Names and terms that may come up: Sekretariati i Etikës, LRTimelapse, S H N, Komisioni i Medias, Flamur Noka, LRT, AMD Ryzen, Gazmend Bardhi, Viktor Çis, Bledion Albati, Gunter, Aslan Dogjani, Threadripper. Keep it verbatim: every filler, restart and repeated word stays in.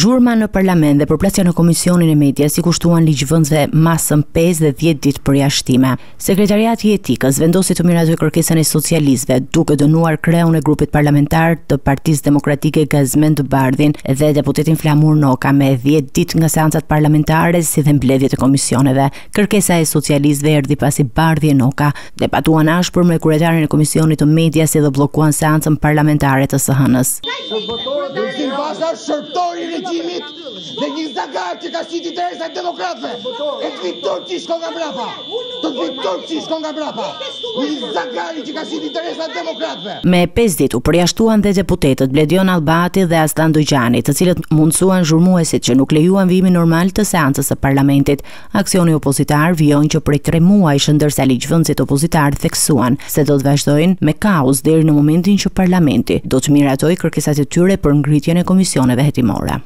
Zhurma në parlament dhe përplasja në Komisionin e Medias i kushtuan ligjvendësve masën pesë dhe dhjetë ditë përjashtime. Sekretariati i Etikës vendosi të miratojë kërkesën e socialistëve, duke dënuar kreun e grupit parlamentar të Partisë Demokratike Gazmend Bardhin dhe deputetin Flamur Noka me dhjetë ditë nga seancat parlamentare si dhe mbledhjet e komisioneve. Kërkesa e socialistëve erdhi pasi Bardhi e Noka debatuan ashpër me kryetarin e Komisionit të Medias dhe bllokuan seancën parlamentare të S H N-s. Regjimit dhe një zagat që ka shitur interesat e demokratëve. E Viktor Çis shkon nga brapa. Të Viktor Çis shkon nga brapa. Një zagat që ka shitur interesat e demokratëve. Me pesë ditë u përjashtuan dhe deputetët Bledion Albati dhe Aslan Dogjani, të cilët mundsuan zhurmuesit që nuk lejuan vijimin normal të seancës së parlamentit. Aksioni opozitar vijon që prej tre muajsh, ndërsa ligjvendësit opozitar theksuan se do të vazhdojnë me kaos deri në momentin që parlamenti do të miratojë kërkesat e tyre për ngritjen e komisioneve hetimore.